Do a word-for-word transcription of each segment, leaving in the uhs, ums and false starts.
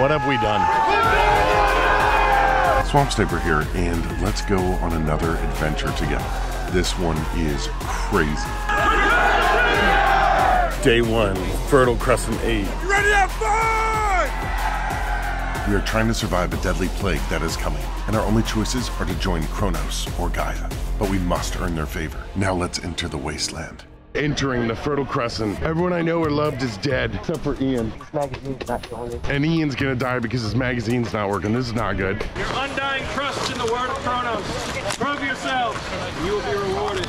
What have we done? SwampSniper here, and let's go on another adventure together. This one is crazy. Day one, Fertile Crescent eight. You ready to have fun? We are trying to survive a deadly plague that is coming, and our only choices are to join Kronos or Gaia. But we must earn their favor. Now let's enter the wasteland. Entering the Fertile Crescent. Everyone I know or loved is dead, except for Ian. His magazine's not going. And Ian's gonna die because his magazine's not working. This is not good. Your undying trust in the word of Kronos. Prove yourselves, and you will be rewarded.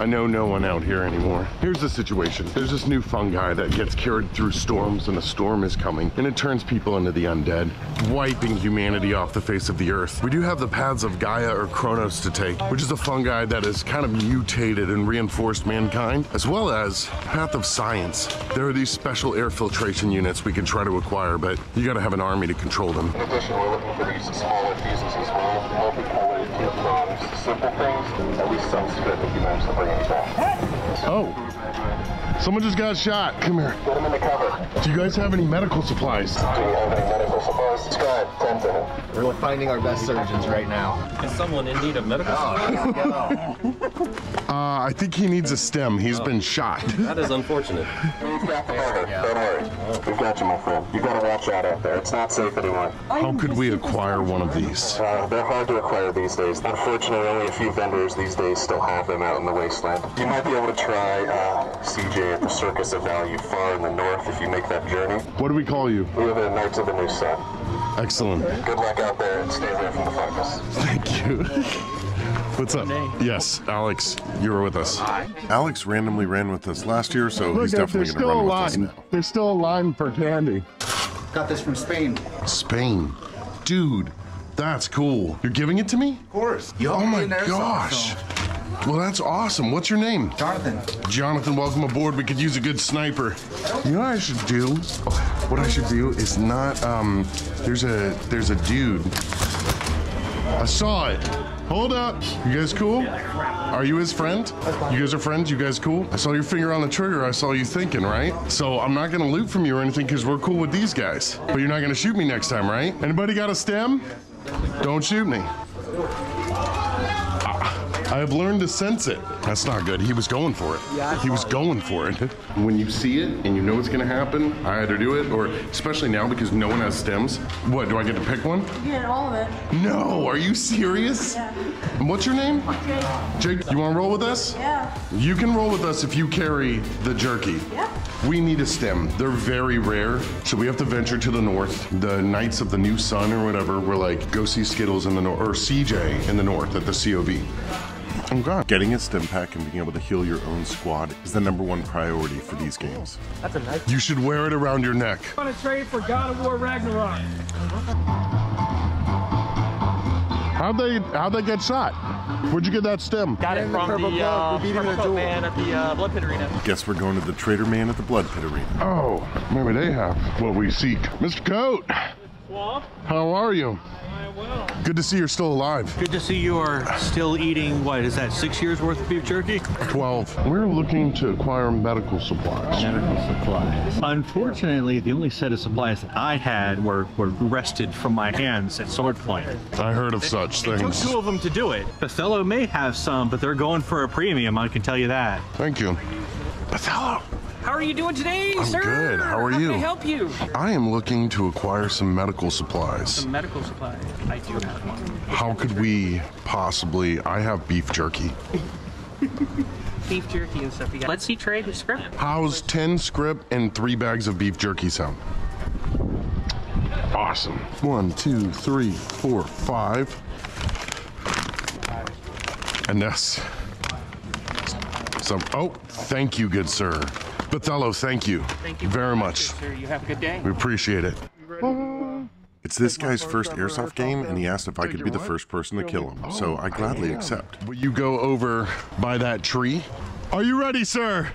I know no one out here anymore. Here's the situation. There's this new fungi that gets cured through storms, and a storm is coming, and it turns people into the undead, wiping humanity off the face of the earth. We do have the paths of Gaia or Kronos to take, which is a fungi that has kind of mutated and reinforced mankind, as well as path of science. There are these special air filtration units we can try to acquire, but you gotta have an army to control them. In addition, we're looking for these smaller pieces as well, multicolored kid props, simple things, at least some spit if you manage to bring them back. Oh, someone just got shot. Come here. Get them in the cover. Do you guys have any medical supplies? Do you have any medical supplies? Subscribe, ten ten. We're finding our best surgeons right now. Is someone in need of medical supplies? Uh, I think he needs a stem. He's oh. been shot. That is unfortunate. We've got the cover. Don't worry. We've got you, my friend. You've got to watch out out there. It's not safe anymore. How could we acquire one of these? Uh, they're hard to acquire these days. Unfortunately, only a few vendors these days still have them out in the wasteland. You might be able to try uh, C J at the Circus of Value far in the north if you make that journey. What do we call you? We are the Knights of the New Sun. Excellent. Good luck out there and stay away from the fungus. Thank you. What's up? Yes, Alex, you were with us. Alex randomly ran with us last year, so Look, he's definitely going to run with us now. There's still a line for candy. Got this from Spain. Spain? Dude, that's cool. You're giving it to me? Of course. You oh my gosh. Well, that's awesome. What's your name? Jonathan. Jonathan, welcome aboard. We could use a good sniper. You know what I should do? What I should do is not, um, there's a, there's a dude. I saw it. Hold up. You guys cool? Are you his friend? You guys are friends? You guys cool? I saw your finger on the trigger. I saw you thinking, right? So I'm not going to loot from you or anything because we're cool with these guys. But you're not going to shoot me next time, right? Anybody got a stem? Don't shoot me. I have learned to sense it. That's not good. He was going for it. Yeah, he was going for it. When you see it and you know it's going to happen, I either do it or, especially now because no one has stems. What, do I get to pick one? You get all of it. No, are you serious? Yeah. And what's your name? Jake. Jake, you want to roll with us? Yeah. You can roll with us if you carry the jerky. Yeah. We need a stem. They're very rare, so we have to venture to the north. The Knights of the New Sun or whatever were like, go see Skittles in the north, or C J in the north at the C O V. Oh God. Getting a stem pack and being able to heal your own squad is the number one priority for these games. That's a nice. You should wear it around your neck. I'm gonna trade for God of War Ragnarok. How'd they how'd they get shot? Where'd you get that stem? Got it from the, the uh, Purple Man at the uh, Blood Pit Arena. Guess we're going to the Trader Man at the Blood Pit Arena. Oh, maybe they have what we seek. Mister Coat. Swamp. How are you? Good to see you're still alive. Good to see you are still eating, what is that, six years worth of beef jerky? Twelve. We're looking to acquire medical supplies. Medical supplies. Unfortunately, the only set of supplies that I had were, were wrested from my hands at sword point. I heard of it, such it things. It took two of them to do it. Othello may have some, but they're going for a premium, I can tell you that. Thank you. Othello! How are you doing today, I'm sir? Good. How are How you? Can I help you? I am looking to acquire some medical supplies. Some medical supplies. I do have one. How could we possibly? I have beef jerky. Beef jerky and stuff. You got. Let's see trade with scrip. How's ten scrip and three bags of beef jerky sound? Awesome. One, two, three, four, five. And that's some. Oh, thank you, good sir. Bethello, thank you, thank you very much. Sir. You have a good day. We appreciate it. It's this guy's first airsoft game, and he asked if I could be the first person to kill him, so I gladly accept. Will you go over by that tree? Are you ready, sir?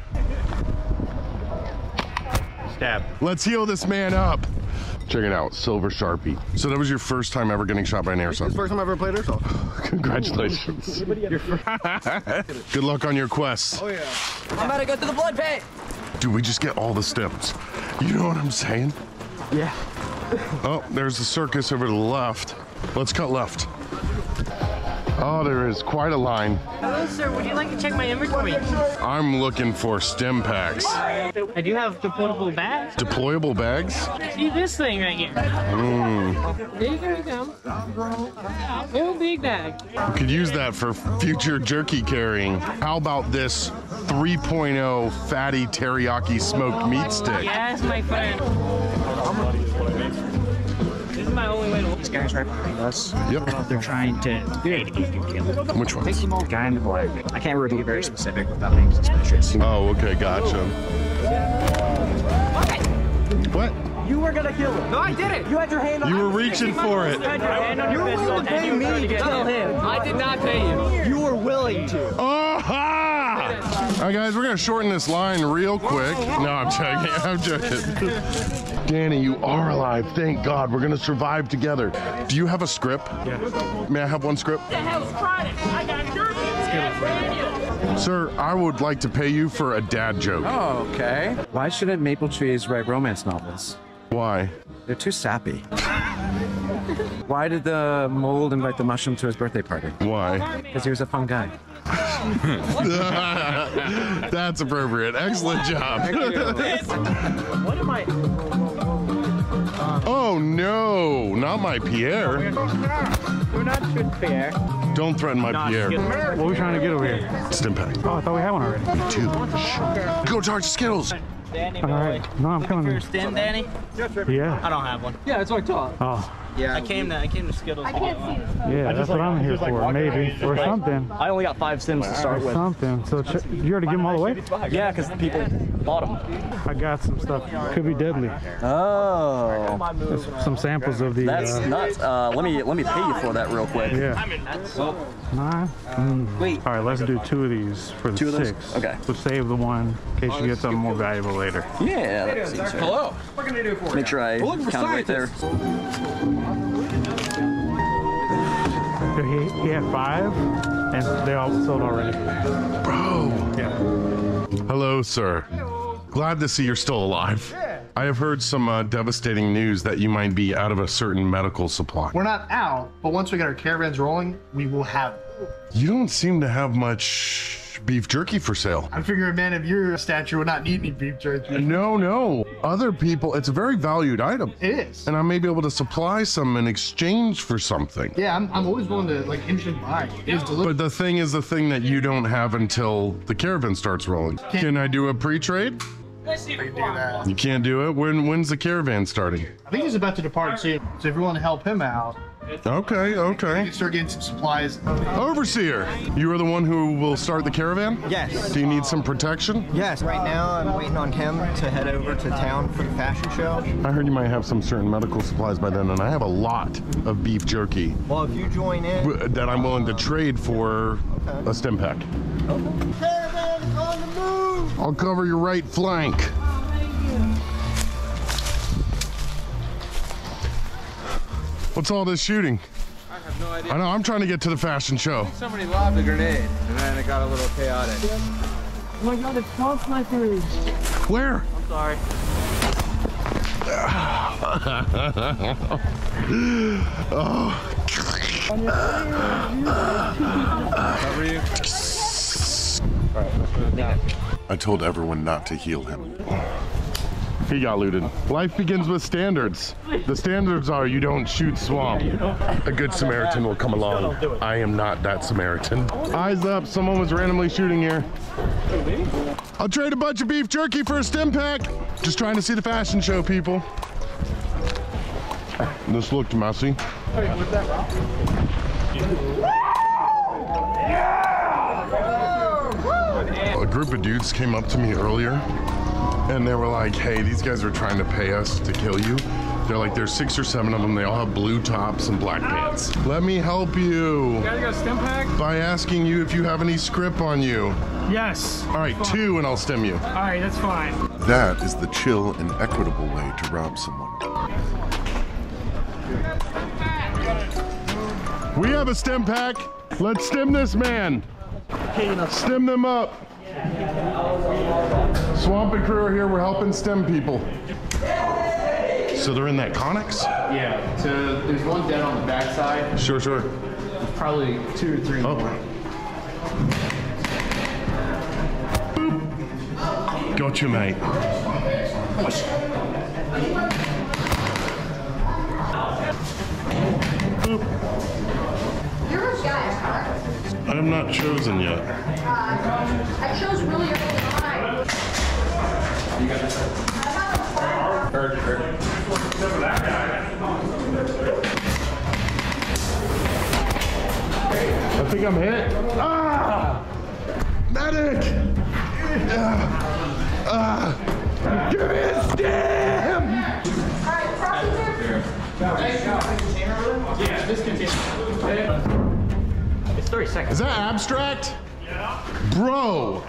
Stab. Let's heal this man up. Check it out, silver sharpie. So that was your first time ever getting shot by an airsoft? It's the first time I ever played airsoft. Congratulations. Good luck on your quest. Oh yeah. I'm about to go to the blood pit. Dude, we just get all the stems. You know what I'm saying? Yeah. Oh, there's the circus over to the left. Let's cut left. Oh, there is quite a line. Hello, sir. Would you like to check my inventory? I'm looking for stim packs. I do have deployable bags. Deployable bags? See this thing right here. Mm. There you go. Little big bag. Could use that for future jerky carrying. How about this three point oh fatty teriyaki smoked meat stick? Yes, my friend. This is my only way to. These guys right behind us. Yep. They're trying to. They need to keep you killed. Which one? The guy in the black. I can't really be very specific without being suspicious. Oh, okay, gotcha. Okay. What? You were gonna kill him. No, I didn't. You had your hand on. You were reaching for it. You had your hand on your pistol. You were willing to pay me to kill him. I did not pay you. You were willing to. Oh ha! All right, guys, we're gonna shorten this line real quick. No, I'm joking. I'm joking. Danny, you are alive. Thank God. We're going to survive together. Do you have a script? Yeah. May I have one script? The hell's Friday? I got your video. Sir, I would like to pay you for a dad joke. Oh, okay. Why shouldn't maple trees write romance novels? Why? They're too sappy. Why did the mold invite the mushroom to his birthday party? Why? Because he was a fun guy. That's appropriate. Excellent job. What am I... Oh no, not my Pierre. We're not shooting Pierre. Don't threaten my not Pierre. Skittles. What are we trying to get over here? Stimpak. Oh, I thought we had one already. Me too. Shh. Go charge Skittles. Danny, all right. No, I'm coming. You're stim, Danny? Yeah. I don't have one. Yeah, that's what I thought. Oh. Yeah, I came to I came to Skittles. I can't see this. Yeah, I that's like, what I'm here for, like maybe or like, something. I only got five stims to start with. Something. So you already give them all away? Yeah, because people bought them. I got some stuff. Could be deadly. Oh. That's some samples of the. That's uh, nuts. Uh, let me let me pay you for that real quick. Yeah. Nine. Mm. Wait. All right, let's do two of these for the two of six. Okay. So save the one in case you get something more valuable later. Yeah. That seems right. Hello. What can I do for you? Make sure I count right there. He, he had five, and they all sold already. Bro! Yeah. Hello, sir. Glad to see you're still alive. I have heard some uh, devastating news that you might be out of a certain medical supply. We're not out, but once we get our caravans rolling, we will have it. You don't seem to have much beef jerky for sale. I figure a man of your stature would not need any beef jerky. No, no. Other people, it's a very valued item. It is. And I may be able to supply some in exchange for something. Yeah, I'm, I'm always willing to, like, instant buy. It is delicious. But the thing is the thing that you don't have until the caravan starts rolling. Can't. Can I do a pre-trade? Let's see if we can do that. You can't do it? When, when's the caravan starting? I think he's about to depart soon. So if you want to help him out. Okay, okay. You can start getting some supplies. Overseer, you are the one who will start the caravan? Yes. Do you need some protection? Yes. Right now, I'm waiting on Kim to head over to town for the fashion show. I heard you might have some certain medical supplies by then, and I have a lot of beef jerky. Well, if you join in. That I'm willing to trade for okay. a stim pack. Okay. Caravan is on the move! I'll cover your right flank. What's all this shooting? I have no idea. I know, I'm trying to get to the fashion show. I think somebody lobbed a grenade, and then it got a little chaotic. Oh my God, it's SwampSniper. Where? I'm sorry. Oh. I told everyone not to heal him. He got looted. Life begins with standards. The standards are you don't shoot Swamp. A good Samaritan will come along. I am not that Samaritan. Eyes up, someone was randomly shooting here. I'll trade a bunch of beef jerky for a stim pack. Just trying to see the fashion show, people. This looked messy. A group of dudes came up to me earlier. And they were like, hey, these guys are trying to pay us to kill you. They're like, there's six or seven of them. They all have blue tops and black pants. Let me help you. You guys got a stim pack? By asking you if you have any script on you. Yes. All right, two and I'll stim you. All right, that's fine. That is the chill and equitable way to rob someone. We have a stim pack. Let's stim this man. Stim them up. Swamp and crew are here, we're helping stem people. So they're in that conics? Yeah, so there's one dead on the backside. Sure, sure. There's probably two or three oh. more. Boop. Got you, mate. Boop. You're a guy. I'm not chosen yet. Uh, I chose really early. You got this. Heard, heard. I think I'm hit. Ah! Medic! Ah! Ah! Give me a stem! Alright, process. Yeah, this continues. It's thirty seconds. Is that abstract? Bro!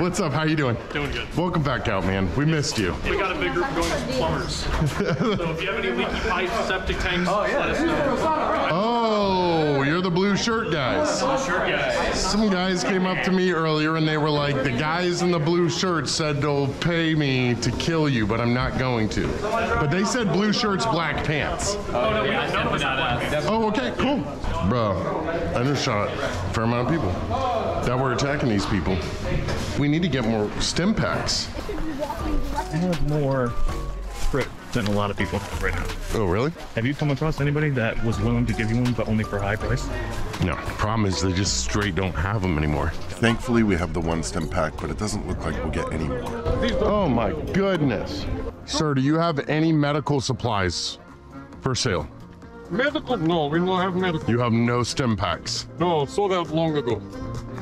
What's up? How you doing? Doing good. Welcome back out, man. We missed you. We got a big group going to plumbers. So if you have any leaky pipes, septic tanks, oh, yeah. let us know. Oh, you're the blue shirt guys. Shirt guys. Some guys came up to me earlier and they were like, the guys in the blue shirt said they'll pay me to kill you, but I'm not going to. But they said blue shirts, black pants. Oh, no, yeah, none of us are black pants. Oh, okay, cool. Bro, undershot a fair amount of people that were attacking these people. We need to get more stim packs. I have more fruit than a lot of people have right now. Oh, really? Have you come across anybody that was willing to give you one, but only for a high price? No, the problem is they just straight don't have them anymore. Thankfully, we have the one stim pack, but it doesn't look like we'll get any more. Oh my goodness. Sir, do you have any medical supplies for sale? Medical? No, we don't have medical. You have no stim packs? No, sold out long ago.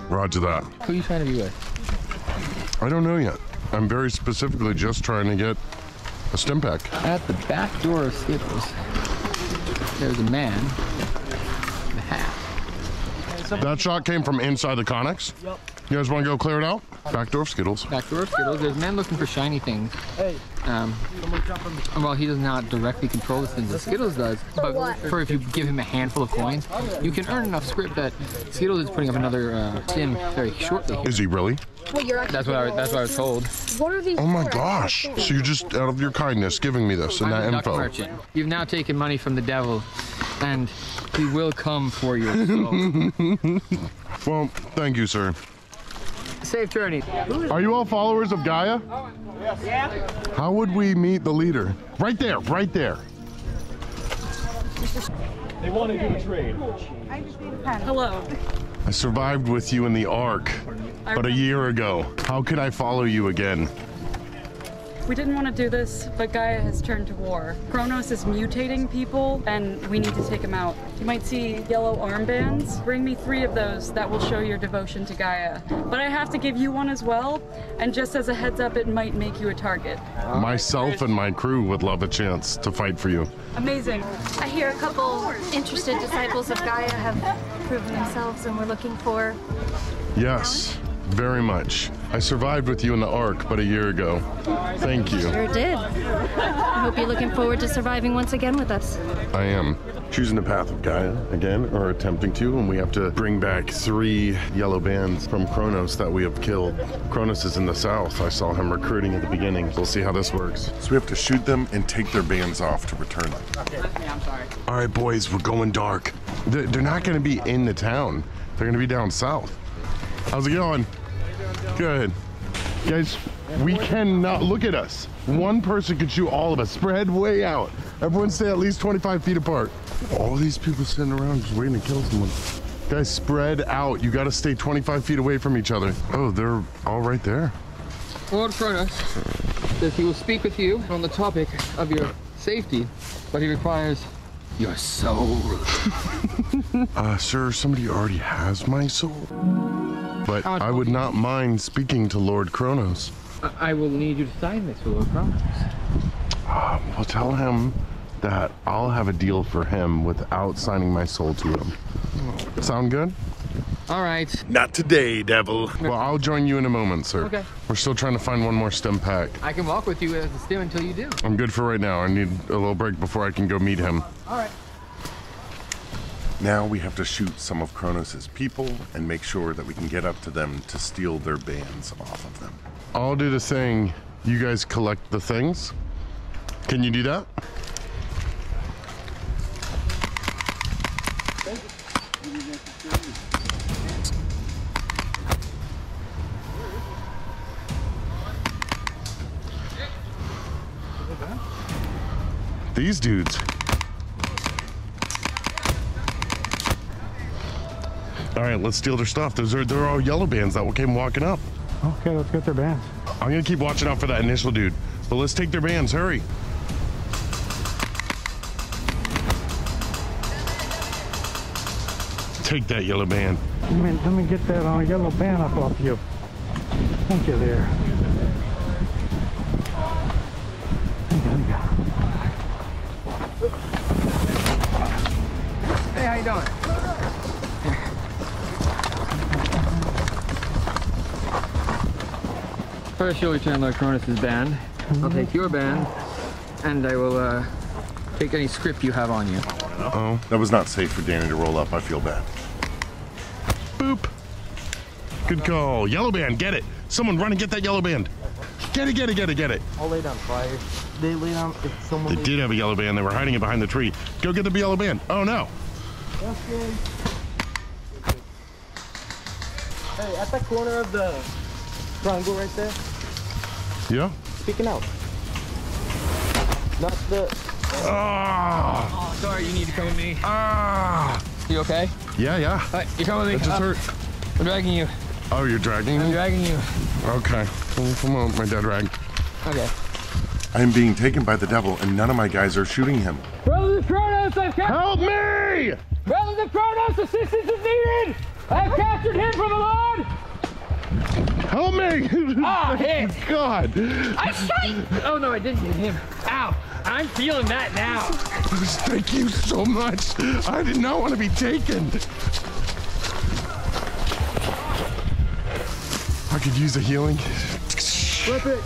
Roger that. Who are you trying to be with? I don't know yet. I'm very specifically just trying to get a stim pack. At the back door of Skittles, there's a man in a hat. That shot came from inside the Connex? Yep. You guys want to go clear it out? Back door of Skittles. Back door of Skittles. There's a man looking for shiny things. Hey. Um, well, he does not directly control the things that Skittles does, but for if you give him a handful of coins, you can earn enough script that Skittles is putting up another uh, sim very shortly. Is he really? Well, you're that's what I that's what I was told. What are these? Oh my gosh! So you just out of your kindness giving me this and I'm that info. Merchant. You've now taken money from the devil, and he will come for your soul. Well, thank you, sir. Safe journey. Are you all followers of Gaia? Yeah. How would we meet the leader? Right there, right there. They want to do a trade. I just need a pen. Hello. I survived with you in the Ark, but a year ago. How could I follow you again? We didn't want to do this, but Gaia has turned to war. Kronos is mutating people, and we need to take him out. You might see yellow armbands. Bring me three of those. That will show your devotion to Gaia. But I have to give you one as well, and just as a heads up, it might make you a target. Myself and my crew would love a chance to fight for you. Amazing. I hear a couple interested disciples of Gaia have proven themselves, and we're looking for... Yes. Very much. I survived with you in the Ark, but a year ago. Thank you. Sure did. I hope you're looking forward to surviving once again with us. I am. Choosing the path of Gaia again, or attempting to, and we have to bring back three yellow bands from Kronos that we have killed. Kronos is in the south. I saw him recruiting at the beginning. We'll see how this works. So we have to shoot them and take their bands off to return them. Okay, I'm sorry. All right, boys, we're going dark. They're not going to be in the town. They're going to be down south. How's it going? Good. Guys, we cannot, look at us. One person could shoot all of us, spread way out. Everyone stay at least twenty-five feet apart. All these people sitting around just waiting to kill someone. Guys, spread out. You gotta stay twenty-five feet away from each other. Oh, they're all right there. Lord Kronos says he will speak with you on the topic of your safety, but he requires your soul. uh, sir, somebody already has my soul. But I would not mind speaking to Lord Kronos. I will need you to sign this for Lord Kronos. Uh, well, tell him that I'll have a deal for him without signing my soul to him. Sound good? All right. Not today, devil. Well, I'll join you in a moment, sir. Okay. We're still trying to find one more stim pack. I can walk with you as a stim until you do. I'm good for right now. I need a little break before I can go meet him. All right. Now we have to shoot some of Kronos' people and make sure that we can get up to them to steal their bands off of them. I'll do the thing. You guys collect the things. Can you do that? These dudes. All right, let's steal their stuff. Those are, they're all yellow bands that came walking up. Okay, let's get their bands. I'm gonna keep watching out for that initial dude, but let's take their bands, hurry. Take that yellow band. Let me, let me get that uh, yellow band up off you. Thank you there. Hey, how you doing? First, you'll return Lord Kronos' band. Mm-hmm. I'll take your band, and I will uh, take any script you have on you. Uh-oh. That was not safe for Danny to roll up. I feel bad. Boop. Good call. Yellow band, get it. Someone run and get that yellow band. Get it, get it, get it, get it. I'll lay down fire. They lay down. If someone they did have a yellow band. They were hiding it behind the tree. Go get the yellow band. Oh, no. Okay. Hey, at that corner of the triangle right there. Yeah. Speaking out. Not the. Ah. Oh, sorry, you need to come with me. Ah. You okay? Yeah, yeah. All right, you come with me. It just uh, hurt. I'm dragging you. Oh, you're dragging me? I'm dragging you. Okay. Come on, my dead rag. Okay. I am being taken by the devil, and none of my guys are shooting him. Brothers of Kronos, I've captured. Help me! Brothers of Kronos, assistance is needed. I've captured him from the Lord. Help me! Ah, hit! God! I shot you! Oh no, I didn't hit him. Ow! I'm feeling that now. Thank you so much. I did not want to be taken. I could use a healing. Flip it!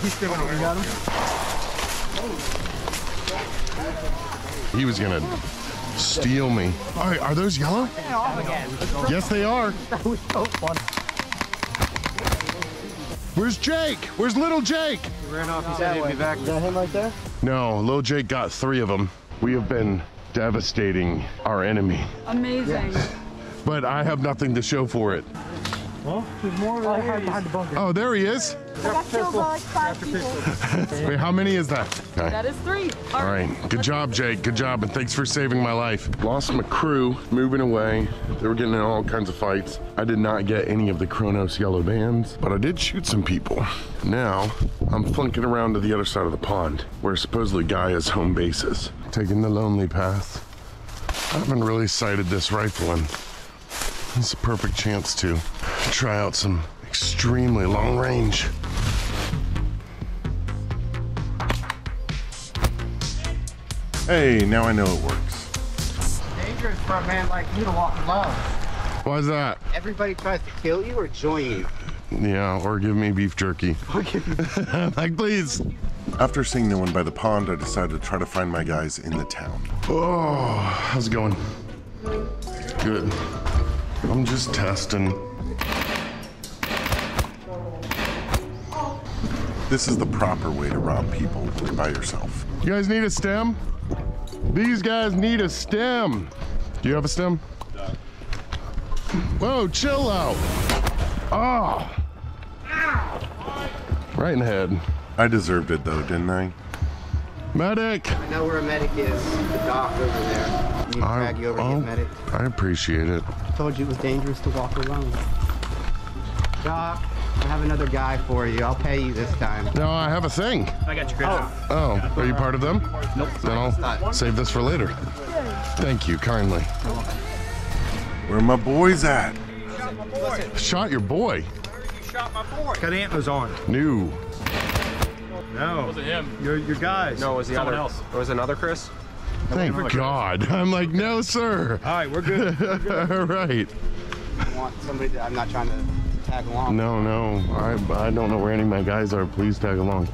He's still on. You got him? He was gonna steal me. All right, are those yellow? Yes, they are. That was so fun. Where's Jake? Where's little Jake? He ran off. He said he'd be back. Is that him right there? No, little Jake got three of them. We have been devastating our enemy. Amazing. Yes. But I have nothing to show for it. Well, there's more oh, behind the bunker. Oh, there he is. I got killed by like five people. Wait, how many is that? Okay. That is three. All, All right. right. Good job, Jake. Good job, and thanks for saving my life. Lost my crew moving away. They were getting in all kinds of fights. I did not get any of the Kronos yellow bands, but I did shoot some people. Now, I'm flanking around to the other side of the pond, where supposedly Gaia's home base is. Taking the lonely path. I haven't really sighted this rifle in. It's a perfect chance to try out some extremely long range. Hey, now I know it works. It's dangerous for a man like you to walk alone. Why's that? Everybody tries to kill you or join you. Yeah, or give me beef jerky. Like, please. After seeing no one by the pond, I decided to try to find my guys in the town. Oh, how's it going? Good. I'm just testing. This is the proper way to rob people by yourself. You guys need a stem? These guys need a stem. Do you have a stem? Yeah. Whoa, chill out. Oh. Ow. Right in the head. I deserved it though, didn't I? Medic. I know where a medic is. The dock over there. You drag you over to get medic. I appreciate it. I told you it was dangerous to walk alone. Doc. I have another guy for you. I'll pay you this time. No, I have a thing. I got your credit. Oh, oh. Are you part of them? Nope. Then I'll save this for later. Thank you kindly. Where are my boys at? Shot, my boy. Shot your boy. You shot my boy. Got antlers on. New. No. It wasn't him. Your your guys. No, it was the someone other. else. It was another Chris. Thank no, God. Chris. I'm like, no, sir. All right, we're good. We're good. All right. I want somebody to, I'm not trying to. Tag along. No, no, I, I don't know where any of my guys are. Please tag along.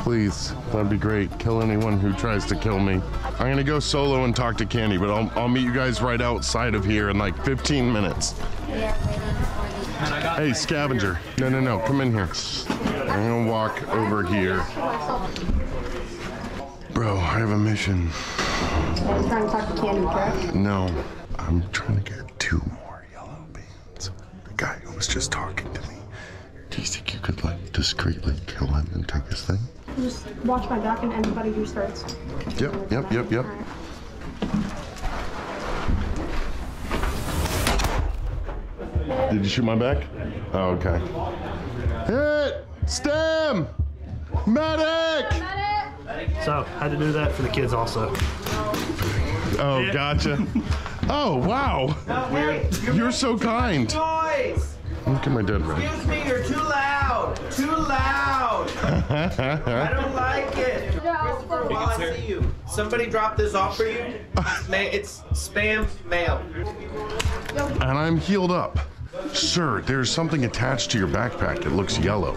Please, that'd be great. Kill anyone who tries to kill me. I'm gonna go solo and talk to Candy, but I'll, I'll meet you guys right outside of here in like fifteen minutes. Hey, scavenger. No, no, no, come in here. I'm gonna walk over here. Bro, I have a mission. Are you trying to talk to Candy, correct? No, I'm trying to get two more yellow beans. The guy who was just talking to me. Do you think you could like discreetly kill him and take his thing? Just watch my back and anybody who starts. Yep, yep, yep, yep. Did you shoot my back? Oh, okay. Hit! Stem! Medic! So, had to do that for the kids also. Oh, yeah. Gotcha. Oh, wow. No, hey, you're, you're so kind. Noise. Look at my dead right. Excuse me, you're too loud. Too loud. I don't like it. Christopher, while I see you, somebody drop this off for you. It's spam mail. And I'm healed up. Sir, there's something attached to your backpack that looks yellow.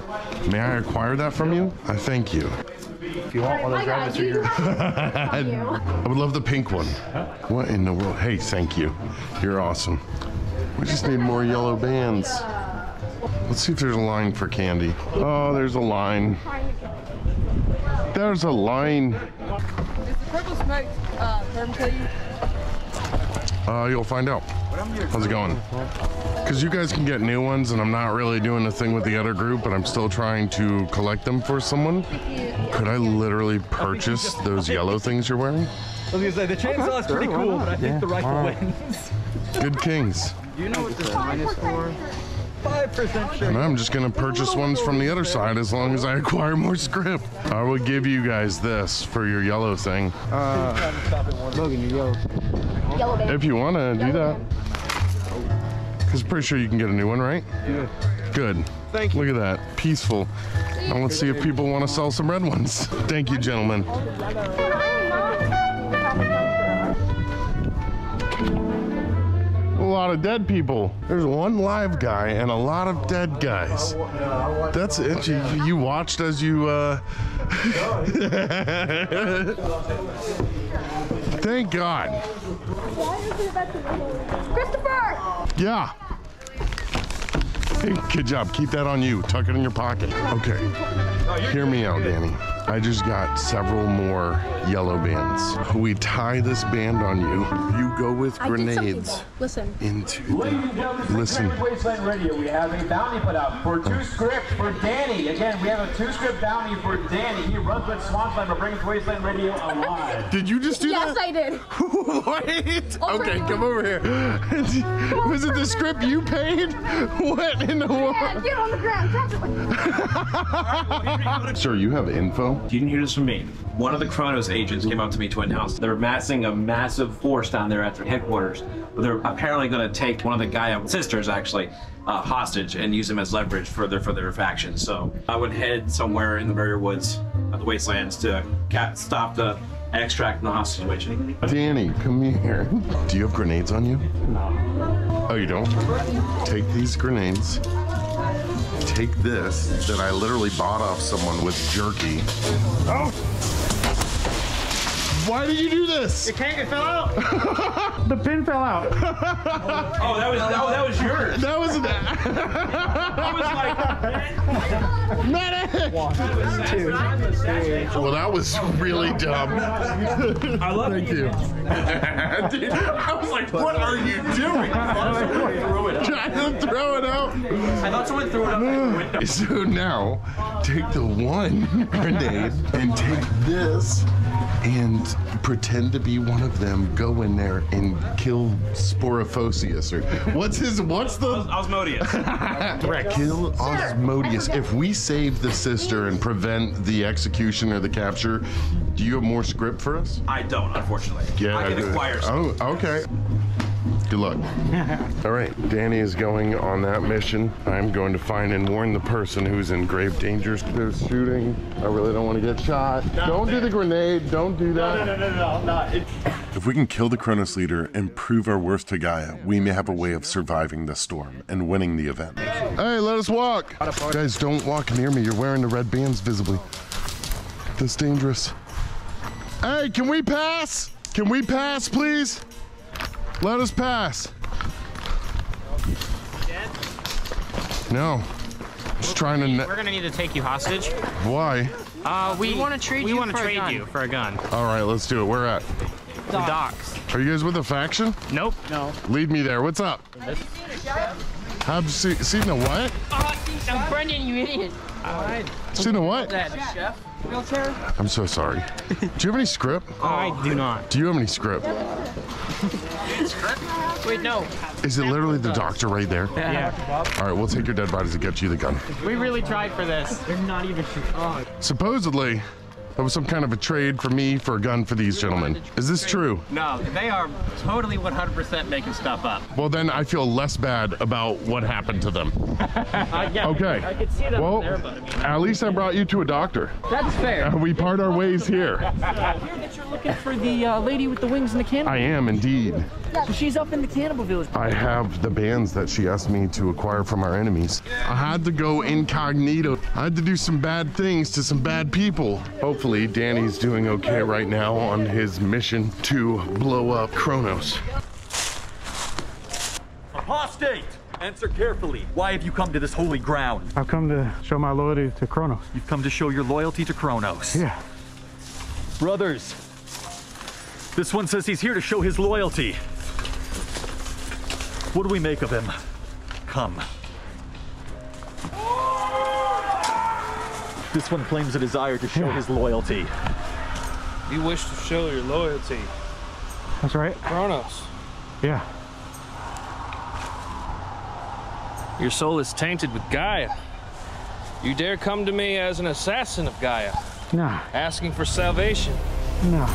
May I acquire that from you? I thank you. If you want one of those, grab it to your... I would love the pink one. What in the world? Hey, thank you. You're awesome. We just need more yellow bands. Let's see if there's a line for candy. Oh, there's a line. There's a line. Is the purple smoke uh, firm to you? Uh, you'll find out. How's it going? Because you guys can get new ones, and I'm not really doing the thing with the other group, but I'm still trying to collect them for someone. Could I literally purchase those yellow things you're wearing? I was gonna say the chainsaw is pretty cool, but I think the rifle wins. Good kings. Do you know what this line is for? five percent sure. And I'm just gonna purchase ones from the other side as long as I acquire more script. I will give you guys this for your yellow thing. Uh, Logan, your yellow. Yellow band. If you wanna do that. Because I'm pretty sure you can get a new one, right? Yeah. Good. Thank you. Look at that. Peaceful. And let's see if people want to sell some red ones. Thank you, gentlemen. A lot of dead people. There's one live guy and a lot of dead guys. That's it. You, you watched as you uh thank God. Christopher! Yeah. Hey, good job. Keep that on you. Tuck it in your pocket. Okay. Hear me out, Danny. I just got several more yellow bands. We tie this band on you. You go with grenades. Listen. Into the, listen. Wasteland Radio, we have a bounty put out for two script for Danny. Again, we have a two script bounty for Danny. He runs with SwampSniper, brings Wasteland Radio alive. Did you just do yes, that? Yes, I did. What? Okay, come over here. Was it the script you paid? What in the world? Yeah, get on the ground. Sir, you have info? You didn't hear this from me. One of the Kronos agents came up to me to announce they're massing a massive force down there at their headquarters. They're apparently going to take one of the Gaia sisters, actually, uh, hostage and use them as leverage for their, for their faction. So I would head somewhere in the barrier woods of the wastelands to cap stop the extract and the hostage situation. Danny, come here. Do you have grenades on you? No. Oh, you don't? Take these grenades. Take this that I literally bought off someone with jerky. Oh! Why did you do this? The can fell out. The pin fell out. Oh, that was that, that was yours. That was that. I was like, medic. Well, that was really dumb. I love Thank you. you. Dude, I was like, what are you doing? Trying to throw it out. I thought someone threw it out the window. So now, take the one grenade and take this and pretend to be one of them, go in there and kill Sporophosius or what's his, what's the? Asmodeus. Correct. Kill Asmodeus. If we save the sister and prevent the execution or the capture, do you have more script for us? I don't, unfortunately. Yeah, I can acquire some. Oh, okay. Good luck. All right, Danny is going on that mission. I'm going to find and warn the person who's in grave danger. They're shooting. I really don't want to get shot. Not don't there. do the grenade. Don't do that. No, no, no, no, no. Not. If we can kill the Kronos leader and prove our worth to Gaia, we may have a way of surviving the storm and winning the event. Hey, let us walk. You guys, don't walk near me. You're wearing the red bands visibly. That's dangerous. Hey, can we pass? Can we pass, please? Let us pass. No. Just trying to. We're gonna need to take you hostage. Why? Uh, we, we want to trade. We want to trade you for a gun. All right, let's do it. Where at? The docks. Are you guys with a faction? Nope. No. Lead me there. What's up? I've seen, seen a what? I'm Brendan, you idiot. Uh, seen a what? Chef. Wheelchair? I'm so sorry. Do you have any script? Oh, I do not. Do you have any script? Wait, no. Is it literally the doctor right there? Yeah. yeah. All right, we'll take your dead bodies and get you the gun. We really tried for this. They're not even shooting. Oh. Supposedly, that was some kind of a trade for me for a gun for these gentlemen. Is this true? No, they are totally one hundred percent making stuff up. Well, then I feel less bad about what happened to them. uh, yeah, okay. I could see them well, there, but I mean, at least I brought you to a doctor. That's fair. Uh, we part our ways here. I hear that you're looking for the uh, lady with the wings and the cannibal. I am indeed. So she's up in the cannibal village. I have the bands that she asked me to acquire from our enemies. I had to go incognito. I had to do some bad things to some bad people. Hopefully Danny's doing okay right now on his mission to blow up Kronos. Apostate! Answer carefully. Why have you come to this holy ground? I've come to show my loyalty to Kronos. You've come to show your loyalty to Kronos. Yeah. Brothers, this one says he's here to show his loyalty. What do we make of him? Come. This one claims a desire to show yeah. his loyalty. You wish to show your loyalty. That's right. Kronos. Yeah. Your soul is tainted with Gaia. You dare come to me as an assassin of Gaia? No. Asking for salvation? No.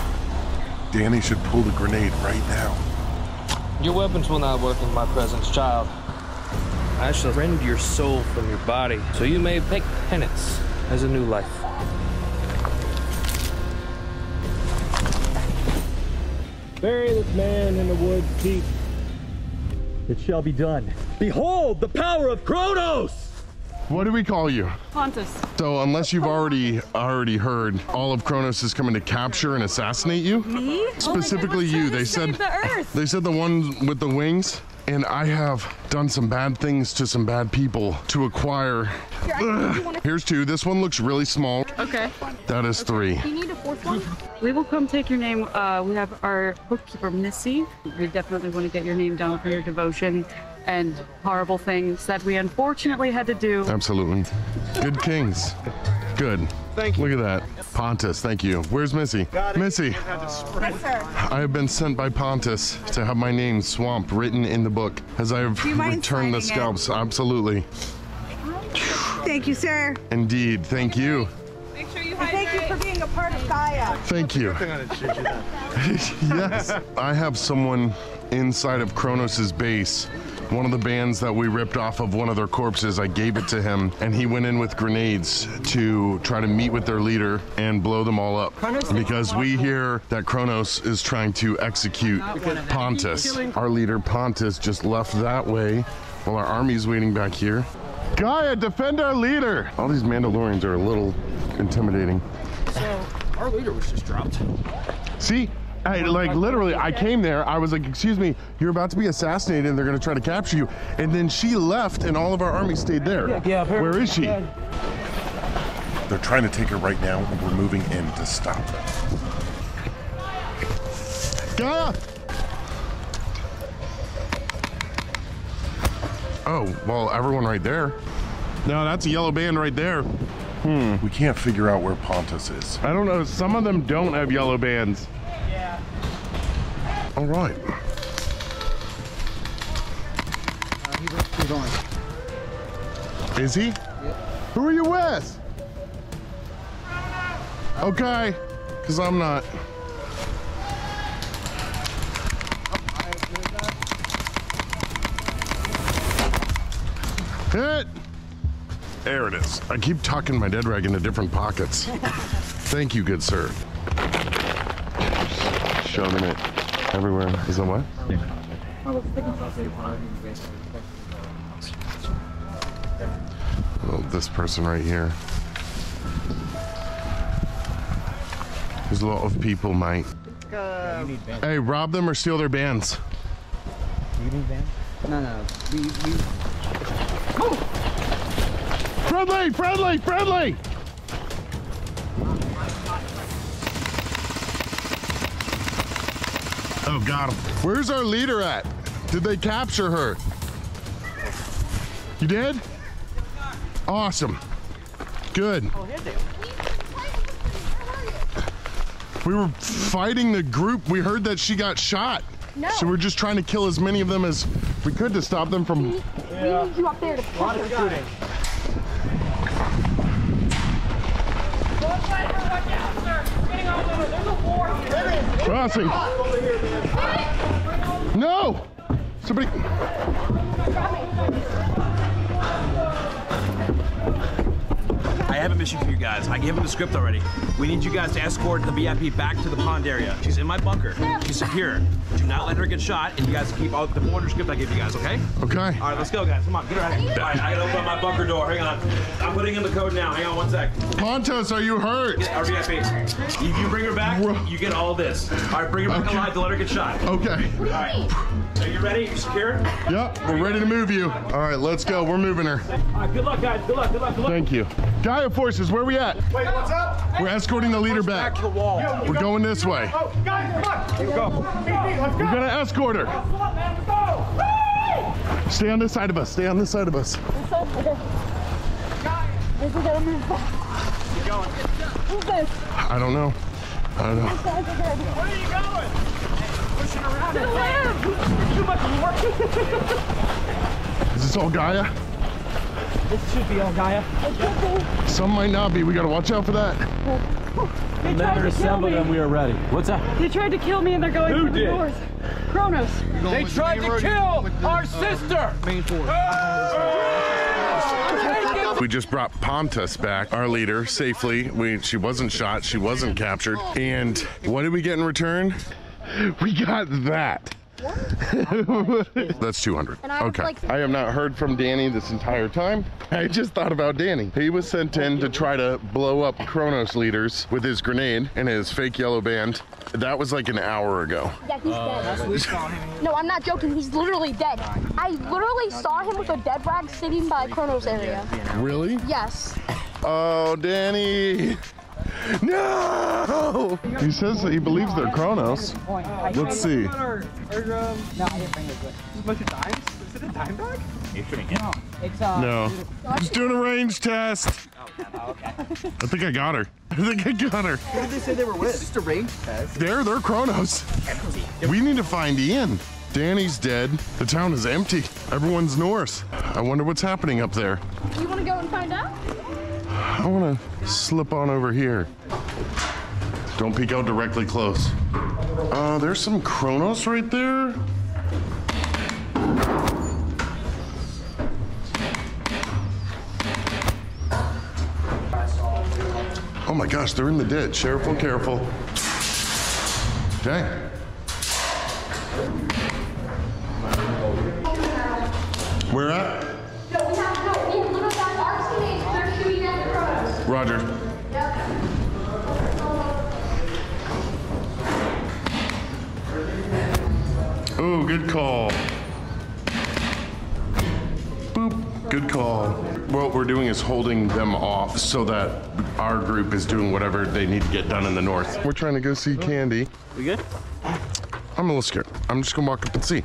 Danny should pull the grenade right now. Your weapons will not work in my presence, child. I shall rend your soul from your body so you may make penance. As a new life. Bury this man in the woods deep. It shall be done. Behold the power of Kronos! What do we call you? Pontus. So unless you've already already heard, all of Kronos is coming to capture and assassinate you. Me? Specifically oh God, you. They said the earth. They said the one with the wings. And I have done some bad things to some bad people to acquire. Here, to Here's two. This one looks really small. Okay. That is okay. three. You need a fourth one? We will come take your name. Uh, we have our bookkeeper, Missy. We definitely want to get your name down for your devotion and horrible things that we unfortunately had to do. Absolutely. Good kings. Good. Thank you. Look at that. Pontus, thank you. Where's Missy? Missy, I have been sent by Pontus to have my name Swamp written in the book as I have returned the scalps. It? Absolutely. Thank you, sir. Indeed. Thank you. Make sure you hydrate. Thank you for being a part of Gaia. Thank you. Yes. I have someone inside of Kronos' base. One of the bands that we ripped off of one of their corpses, I gave it to him, and he went in with grenades to try to meet with their leader and blow them all up. Because we hear that Kronos is trying to execute Pontus. Our leader, Pontus, just left that way while our army's waiting back here. Gaia, defend our leader! All these Mandalorians are a little intimidating. So, our leader was just dropped. See? I, like literally, I came there, I was like, excuse me, you're about to be assassinated and they're gonna try to capture you. And then she left and all of our army stayed there. Yeah, apparently. Where is she? They're trying to take her right now and we're moving in to stop her. Gaia! Oh, well, everyone right there. No, that's a yellow band right there. Hmm. We can't figure out where Pontus is. I don't know, some of them don't have yellow bands. All right. Uh, he left his arm. Is he? Yep. Who are you with? Okay, because I'm not. Hit! There it is. I keep tucking my dead rag into different pockets. Thank you, good sir. Shoving it. Everywhere. Is that what? Yeah. Well, this person right here. There's a lot of people, mate. Uh, hey, rob them or steal their bands. You need bands? No, no. We, we... Oh! Friendly! Friendly! Friendly! Oh, got him. Where's our leader at? Did they capture her? You did? Awesome. Good. Oh, here they are. We were fighting the group. We heard that she got shot. No. So we're just trying to kill as many of them as we could to stop them from... Yeah. We need you up there to push her. Shooting. Crossing. No! Somebody... I have a mission for you guys. I gave them the script already. We need you guys to escort the V I P back to the pond area. She's in my bunker. She's secure. Do not let her get shot, and you guys keep all the border script I gave you guys, okay? Okay. All right, let's go, guys. Come on, get her out of here. All right, I gotta open up my bunker door. Hang on. I'm putting in the code now. Hang on one sec. Pontus, are you hurt? Get our V I P. If you bring her back, you get all this. All right, bring her back okay. alive to let her get shot. Okay. All right. Are you ready? You secure? Yep, we're ready to move you. All right, let's go. We're moving her. All right, good luck, guys. Good luck, good luck, good luck. Thank you. Gaia Forces, where are we at? Wait, what's up? We're escorting the leader back. Back the wall. Yo, we're go, going this way. Oh, guys, come on. Here we go. Let's go. We're going to escort her. Let's go, man. Let's go. Stay on this side of us. Stay on this side of us. We're so good. Guys, we got to move fast. You're going. Who's this? I don't know. I don't know. Where are you going? Around to live. Too much work. Is this all Gaia? This should be all Gaia. It Some might not be. We gotta watch out for that. They tried to kill me. And we are ready. What's up? They tried to kill me, and they're going Who through did? the doors. Kronos. They tried to kill the, our uh, sister. Main force. We just brought Pontus back, our leader, safely. We she wasn't shot. She wasn't captured. And what did we get in return? We got that. That's two hundred. Okay. I have not heard from Danny this entire time. I just thought about Danny. He was sent in to try to blow up Kronos leaders with his grenade and his fake yellow band. That was like an hour ago. Yeah, he's uh, dead. No, I'm not joking. He's literally dead. I literally saw him with a dead rag sitting by Kronos area. Really? Yes. Oh, Danny. No! He says that he believes they're Kronos. Let's see. No, I didn't bring it. Is it a bunch of dimes? Is it a dime bag? No. It's uh No. He's doing a range test. Oh, okay. I think I got her. I think I got her. What did they say they were with? It's just a range test. They're they're Kronos. We need to find Ian. Danny's dead. The town is empty. Everyone's north. I wonder what's happening up there. You wanna go and find out? I want to slip on over here. Don't peek out directly close. Uh, there's some Kronos right there. Oh my gosh, they're in the ditch. Careful, careful. Okay. Where at? Roger. Yep. Ooh, good call. Boop, good call. What we're doing is holding them off so that our group is doing whatever they need to get done in the north. We're trying to go see Candy. We good? I'm a little scared. I'm just gonna walk up and see,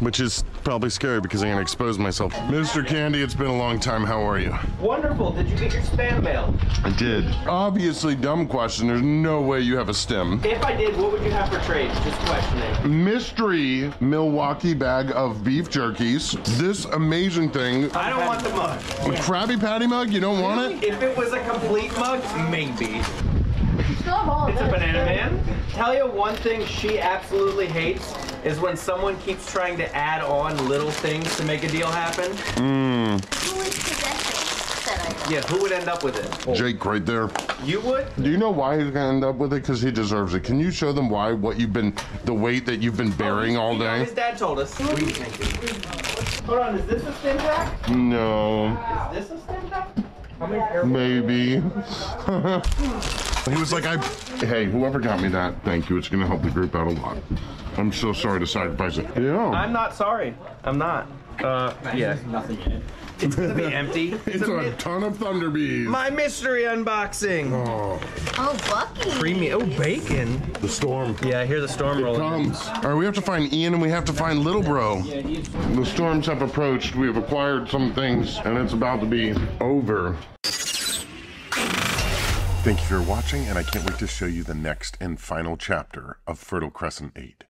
which is probably scary because I'm gonna expose myself. Mister Candy, it's been a long time. How are you? Wonderful. Did you get your spam mail? I did. Obviously, dumb question. There's no way you have a stem. If I did, what would you have for trade? Just questioning. Mystery Milwaukee bag of beef jerkies. This amazing thing. I don't want the mug. A Krabby Patty mug? You don't want it? If it was a complete mug, maybe. It's a banana man. Tell you one thing she absolutely hates is when someone keeps trying to add on little things to make a deal happen. Mm. Who would possess it? Yeah, who would end up with it? Oh. Jake right there. You would? Do you know why he's gonna end up with it? Because he deserves it. Can you show them why, what you've been, the weight that you've been bearing oh, all day? His dad told us. What do you think? Hold on, is this a stim pack? No. Wow. Is this a stim pack? How many Maybe. He was like, I, hey, whoever got me that, thank you. It's going to help the group out a lot. I'm so sorry to sacrifice it. Yeah. I'm not sorry. I'm not. Uh, yeah. Nothing in it. It's gonna be empty. It's, it's a, a ton of Thunderbees. My mystery unboxing. Oh, oh, Bucky. Creamy. Oh, bacon. The storm. Yeah, I hear the storm rolling. It comes. All right, we have to find Ian and we have to find Little Bro. The storms have approached. We have acquired some things, and it's about to be over. Thank you for watching, and I can't wait to show you the next and final chapter of Fertile Crescent eight.